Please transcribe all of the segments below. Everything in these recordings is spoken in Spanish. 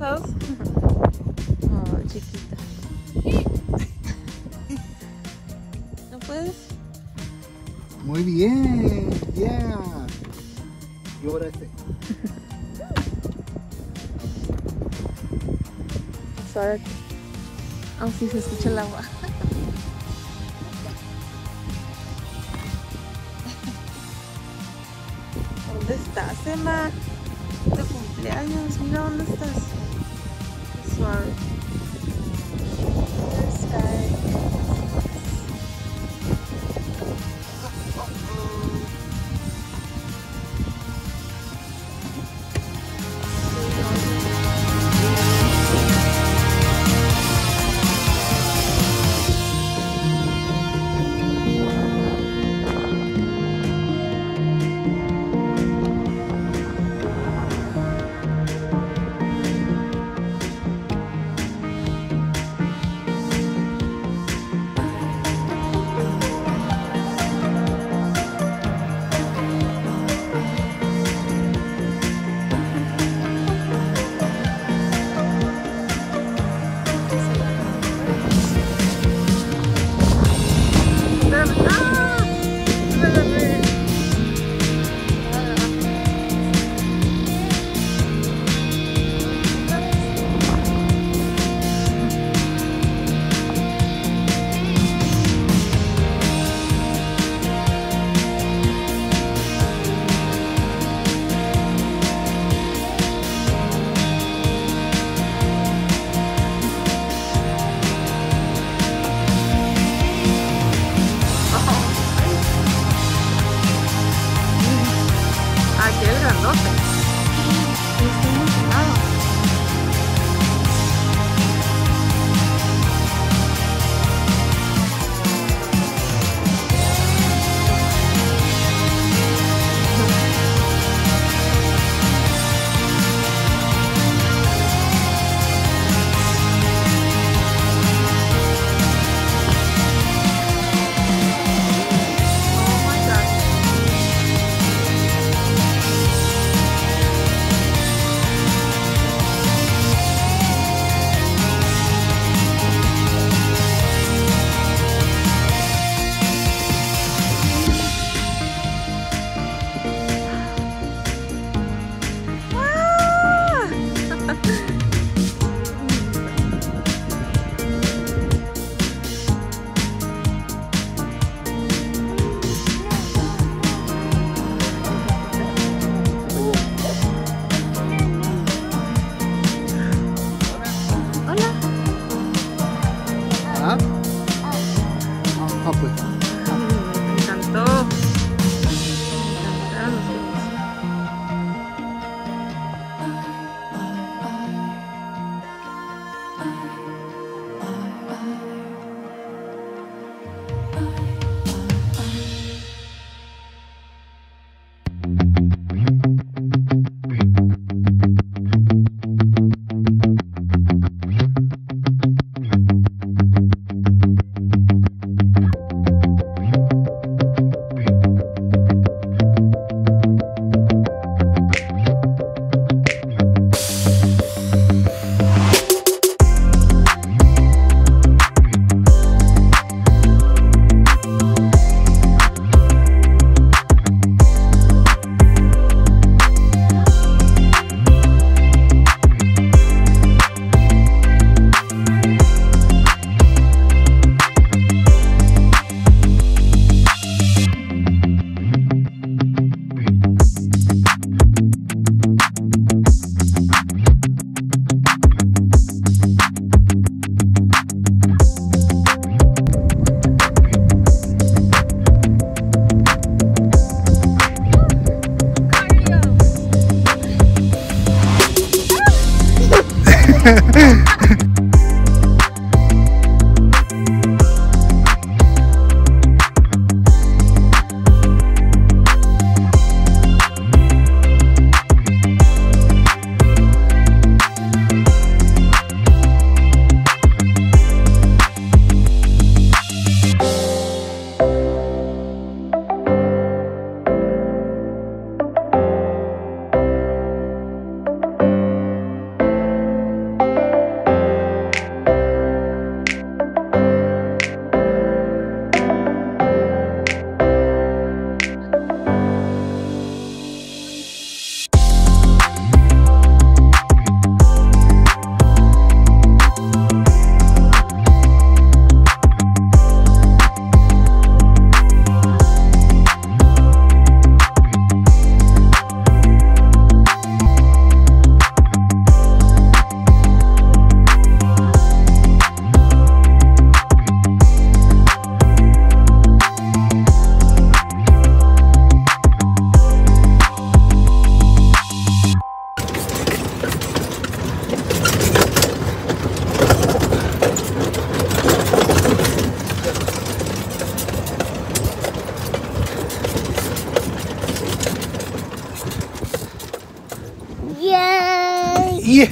besos. Oh, chiquita. ¿No puedes? Muy bien. Yeah. Y ahora este. Sorry. Oh, sí, se escucha el agua. ¿Dónde estás, Emma? Tu cumpleaños, mira dónde estás. Sorry.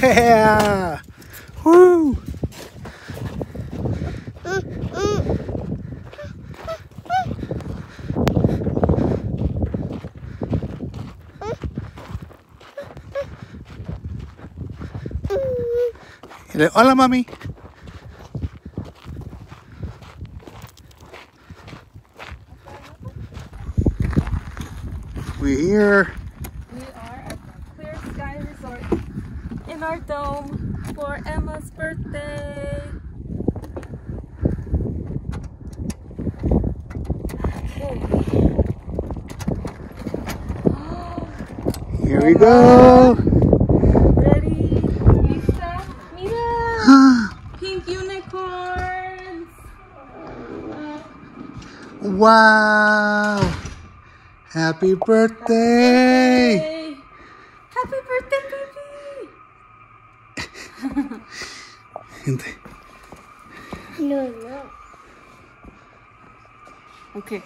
Yeah! Woo! Hola, mami. We're here. We are at the Clear Sky Resort in our dome for Emma's birthday. Okay. Here we go. Wow! Happy birthday! Happy birthday, baby! Gente. No. Okay.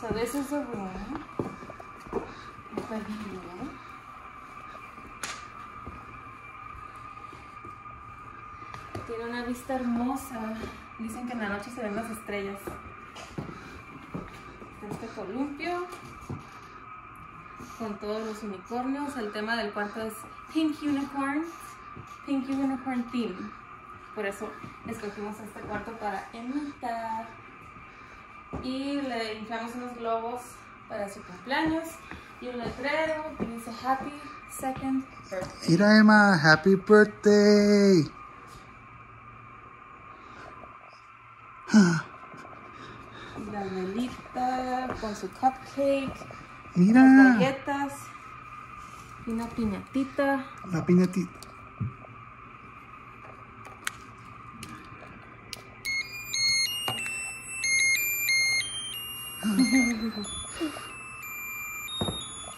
So this is the room. Over here. Tiene una vista hermosa. Dicen que en la noche se ven las estrellas. Este columpio con todos los unicornios. El tema del cuarto es Pink Unicorn Theme. Por eso escogimos este cuarto para imitar. Y le inflamos unos globos para su cumpleaños y un letrero que dice Happy Second Birthday. Mira, Emma, Happy Birthday. La velita con su cupcake. Mira. Las galletas. Y una piñatita. La piñatita.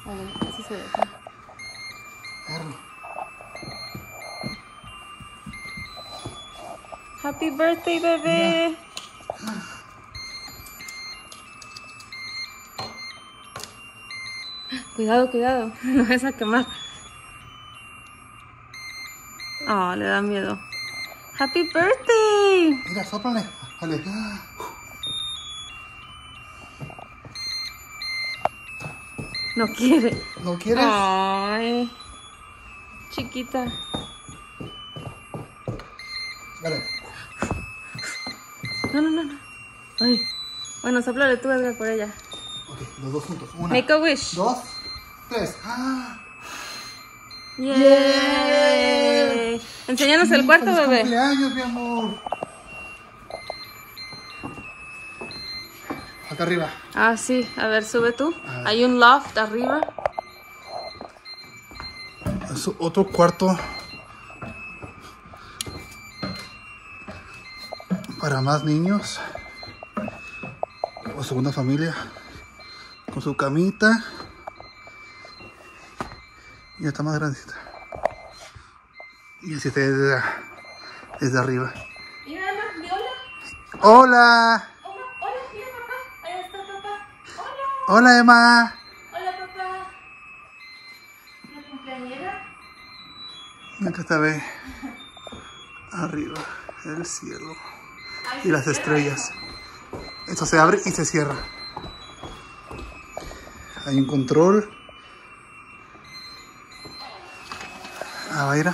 A ver, así se ve. Happy birthday, bebé. Mira. Cuidado, cuidado, no vas a quemar. Ah, oh, le da miedo. Happy birthday. Mira, sóplale. Vale. No quiere. ¿No quieres? Ay, chiquita. Vale. No. Ay. Bueno, sóplale tú, Edgar, por ella. Ok, los dos juntos. Una, make a wish. Dos. Tres. ¡Ah! ¡Yay! Enséñanos el cuarto, bebé. ¡Cumpleaños, mi amor! Acá arriba. Ah, sí. A ver, sube tú. Ver. Hay un loft arriba. Es otro cuarto. Para más niños. O segunda familia. Con su camita. Y está más grandecita. Y así está desde arriba. Mira, Emma, hola. Hola, mira, papá. Ahí está papá. Hola. Hola, Emma. Hola, papá. ¿La cumpleañera? Acá está, ve. Arriba, el cielo. Ahí y las estrellas. Eso. Esto se abre y se cierra. Hay un control. A ver.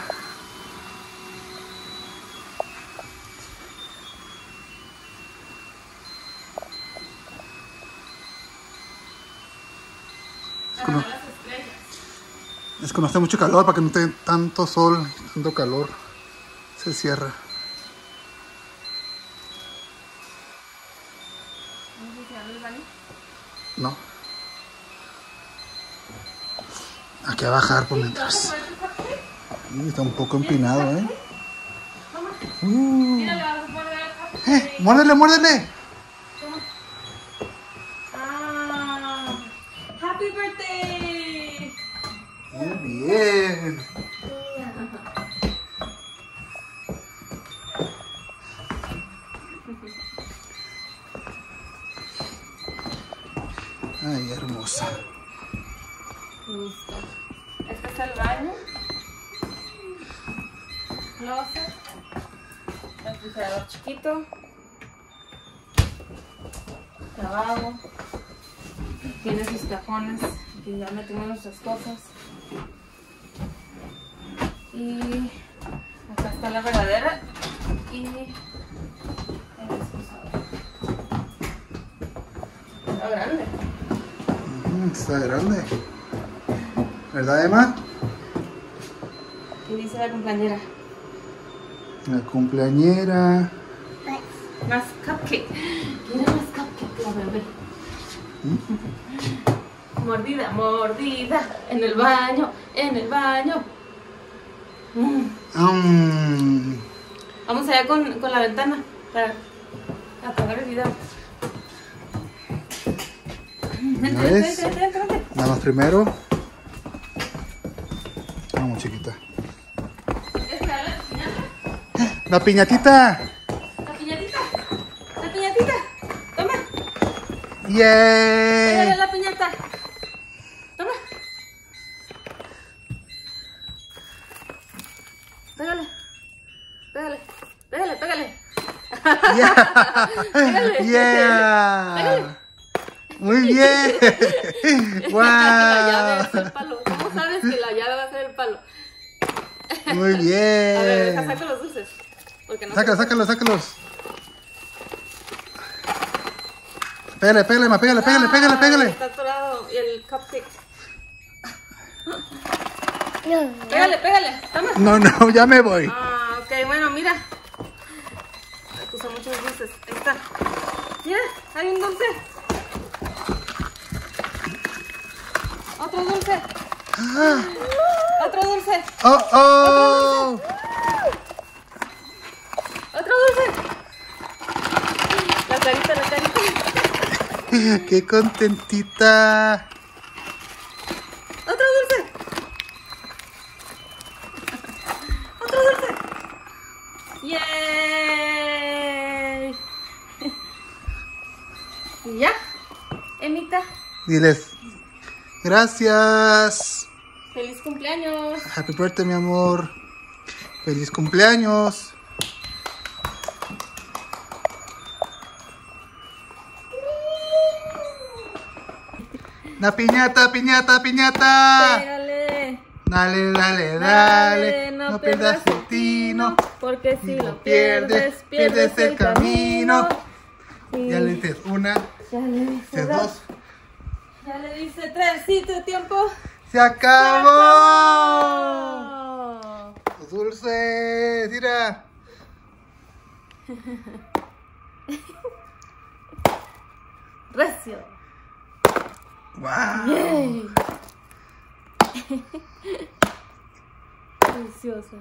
Es cuando hace mucho calor, para que no tenga tanto sol, tanto calor, se cierra. No. Hay que bajar por mientras. Está un poco empinado, ¿eh? Mira, le vas a morder acá. ¡Muérdele, muérdele! ¡Ah! ¡Happy birthday! ¡Muy bien! ¡Ay, hermosa! Listo. Este es el baño. closet, refrigerador chiquito, lavabo, tiene sus cajones, aquí ya metemos nuestras cosas. Y acá está la regadera y el excusador. Está grande. Está grande. ¿Verdad, Emma? Y dice la cumpleañera. La cumpleañera. Más cupcake. Quiere más cupcake la bebé. ¿Mm? Mordida, mordida. En el baño, en el baño. Vamos allá con la ventana para apagar el video. Entra. Vamos primero. Vamos, chiquita. ¿Esta es la piñatita? La piñatita. La piñatita. Toma. ¡Yay! La piñata. Toma. Pégale. Pégale. Pégale, pégale. Yeah. Pégale. Yeah. Pégale. Muy bien. Wow. La llave es el palo. ¿Cómo sabes que la llave va a ser el palo? Muy bien. A ver, deja, saca los dulces. No sácalos. Pégale. Está atorado el cupcake. Pégale. Toma. No, ya me voy. Ah, ok, bueno, mira. Me puso muchos dulces. Ahí está. Mira, hay un dulce. Otro dulce. Oh. Otro dulce. La carita. Qué contentita. Otro dulce. Yay. Y ya, Emita. Diles. Gracias. Feliz cumpleaños. Happy birthday, mi amor. Feliz cumpleaños. La piñata. Pégale. Dale. No pierdas el tino. Porque si lo pierdes, pierdes el camino. Sí. Ya le dices una. Ya le dices dos. Ya le dice tres, sí, tu tiempo ¡Se acabó! Los dulces, mira. Recio. Wow. Yay. Deliciosa.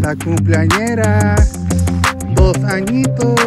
La cumpleañera, 2 añitos.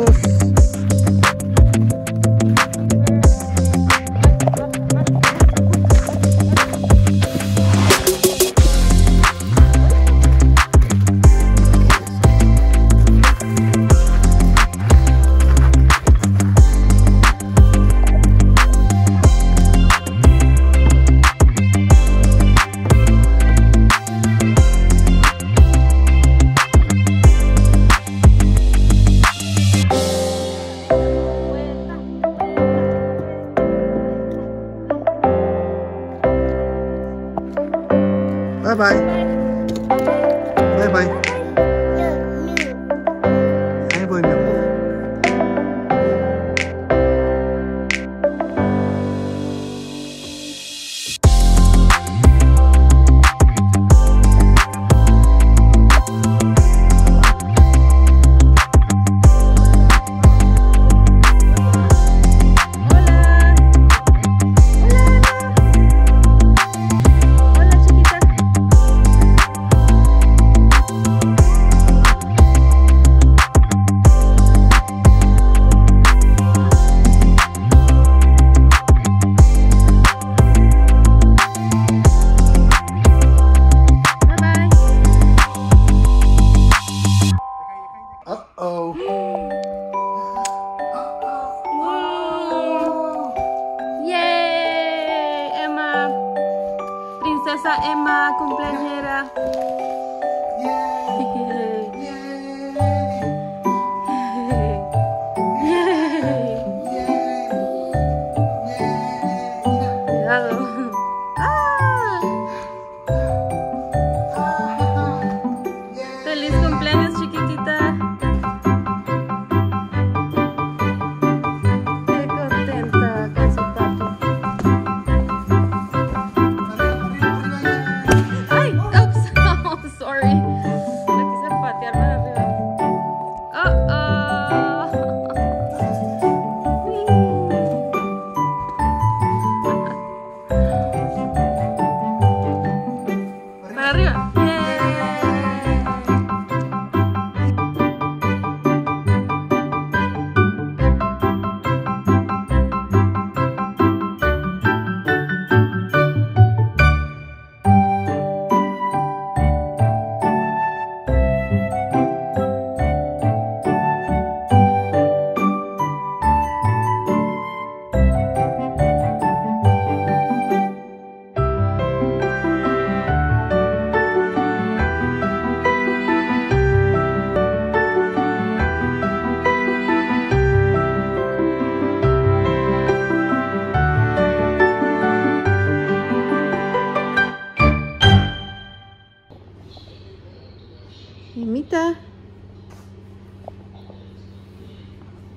Emita.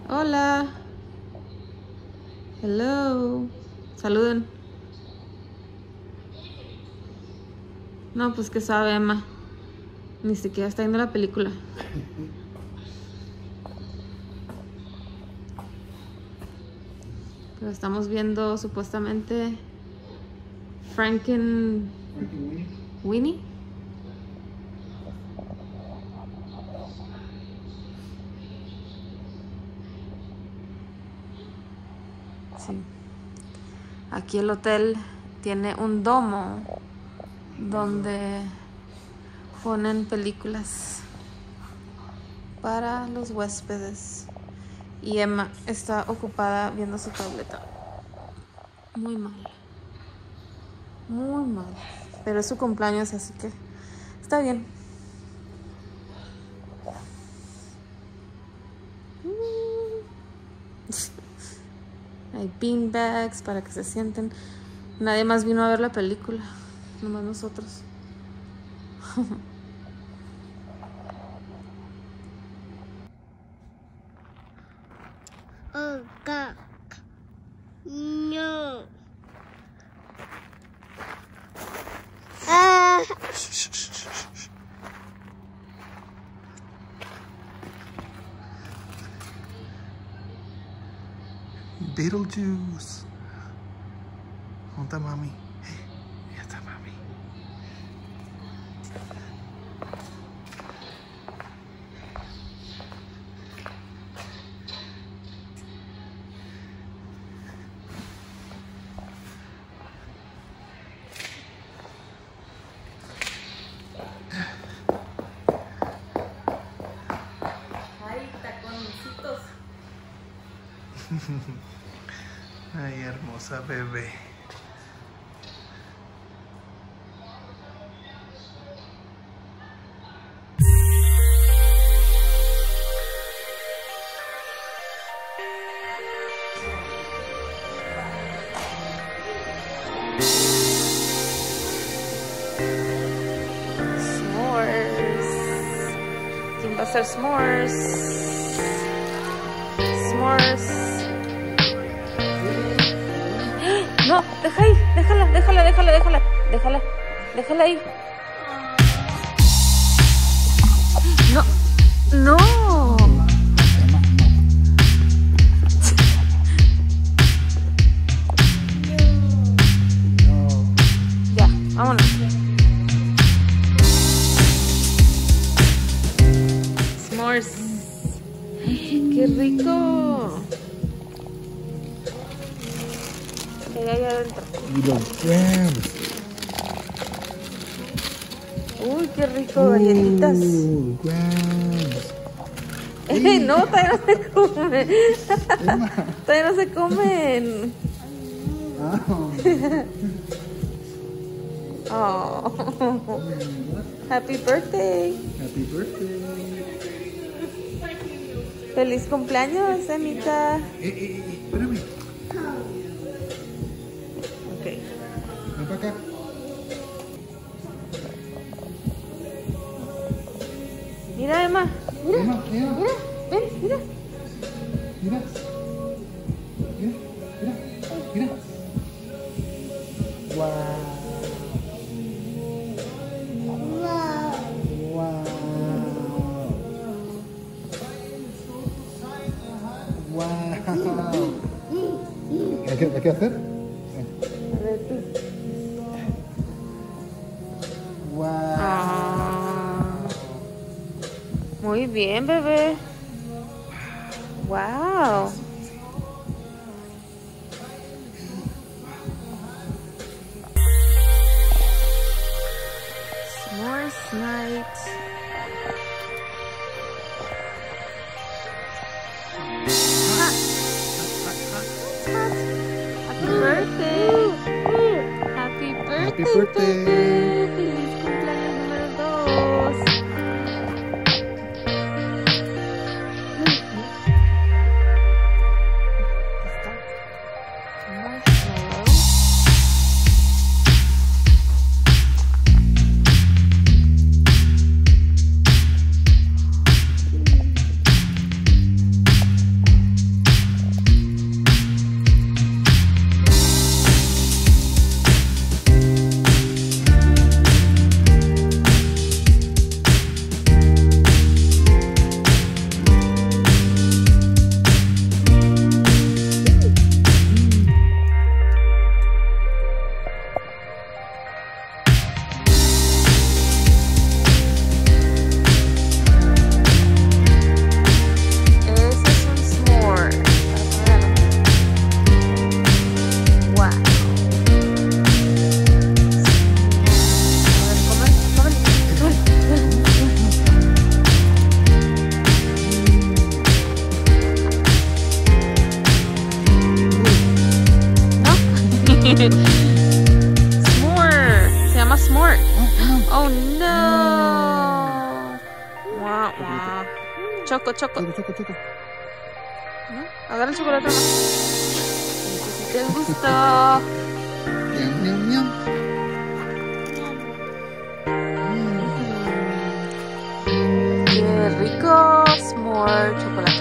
Hola. Hello. Saluden. No, pues que sabe Emma. Ni siquiera está viendo la película. Pero estamos viendo supuestamente Frankenweenie. Sí. Aquí el hotel tiene un domo donde ponen películas para los huéspedes. Y Emma está ocupada viendo su tableta. Muy mal. Muy mal. Pero es su cumpleaños, así que está bien. Hay beanbags para que se sienten. Nadie más vino a ver la película. Nomás nosotros. Oh, God. No. Ah. Beetlejuice. ¿Dónde está mami? Ya está mami. Ay, taconcitos. Ay, hermosa bebé. Hacer s'mores. S'mores. No, deja ahí. Déjala. Déjala ahí. No. No. Ya, vámonos. ¡Qué rico! ¿Qué hay adentro? Y los jams. ¡Uy, qué rico! Galletitas. Jams. No, todavía no se come. Todavía no se comen. Oh. Happy birthday. Happy birthday. ¡Feliz cumpleaños, Emita! Espérame. Ok. Ven para acá. Mira, Emma. Mira. Emma, mira. Ven, mira. Mira. Guau. Wow. ¿Qué hacer? A ver tú. Wow. Ah. Muy bien, bebé. Wow. S'mores night. Happy birthday. Feliz cumpleaños número 2. dude. S'more. Se llama s'more. Oh no. Wah, wah. Choco, choco. Agarra el chocolate. ¿Te gustó? Miam, miam, miam. Qué rico. S'more chocolate.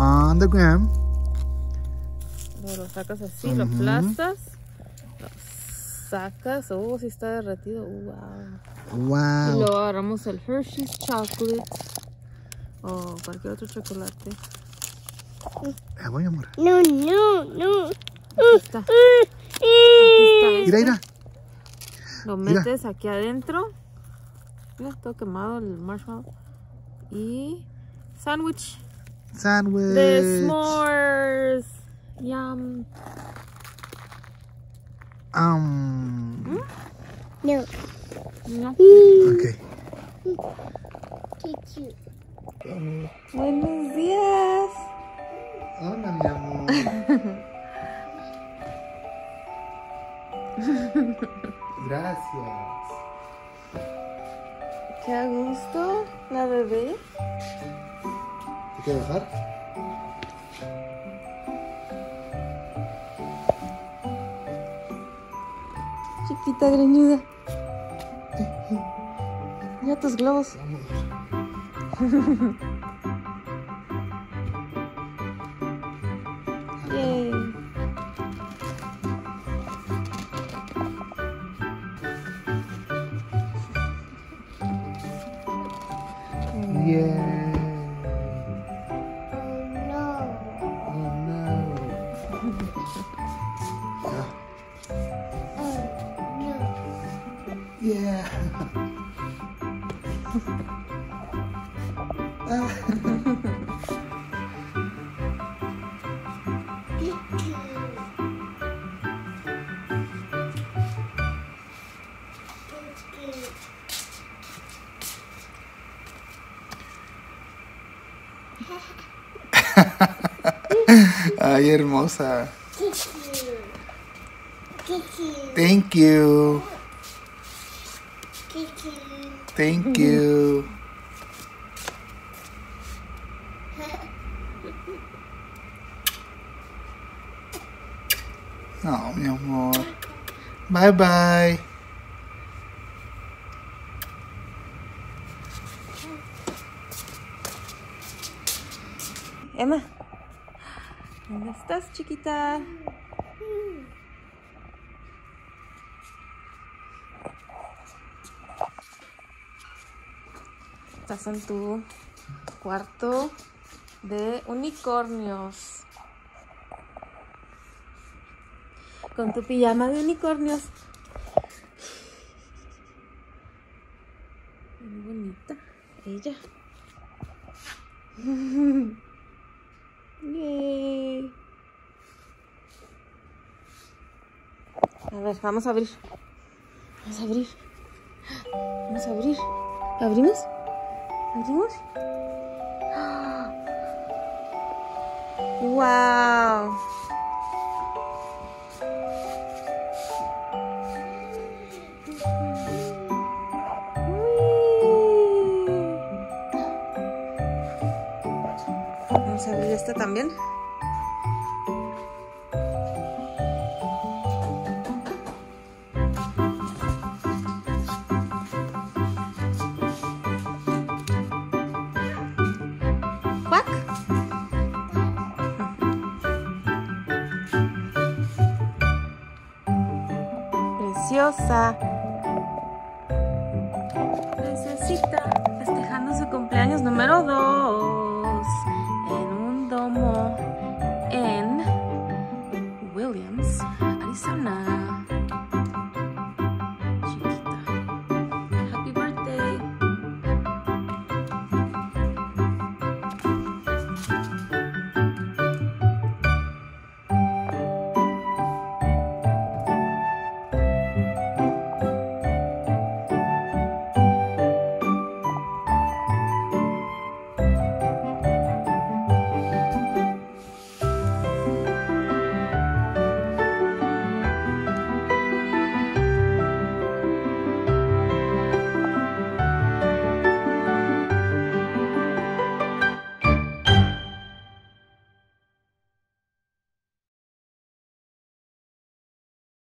On the gram. Lo sacas así, lo aplastas, lo sacas. Oh, si está derretido. Wow. Wow. Y luego agarramos el Hershey's chocolate o cualquier otro chocolate. Ah, voy, amor. No, no, no. Aquí está. Mira, mira. Lo metes aquí adentro. Mira, todo quemado el marshmallow. Y sándwich. Sandwich. The s'mores. Yum. No. No. Okay. Qué cute. Buenos días. Hola, mi amor. Gracias. Qué a gusto, la bebé. ¿Te quiero bajar? Chiquita greñuda. Mira tus globos. Yay. Yeah. Yeah. Ay, hermosa. Thank you. Thank you. Oh, mi amor. Bye bye. Emma, ¿dónde estás, chiquita? Estás en tu cuarto de unicornios. Con tu pijama de unicornios. Muy bonita ella. Yay. A ver, vamos a abrir. Vamos a abrir. Vamos a abrir. ¿Lo abrimos? ¿Abrimos? ¡Wow! Vamos a abrir esta también. Preciosa.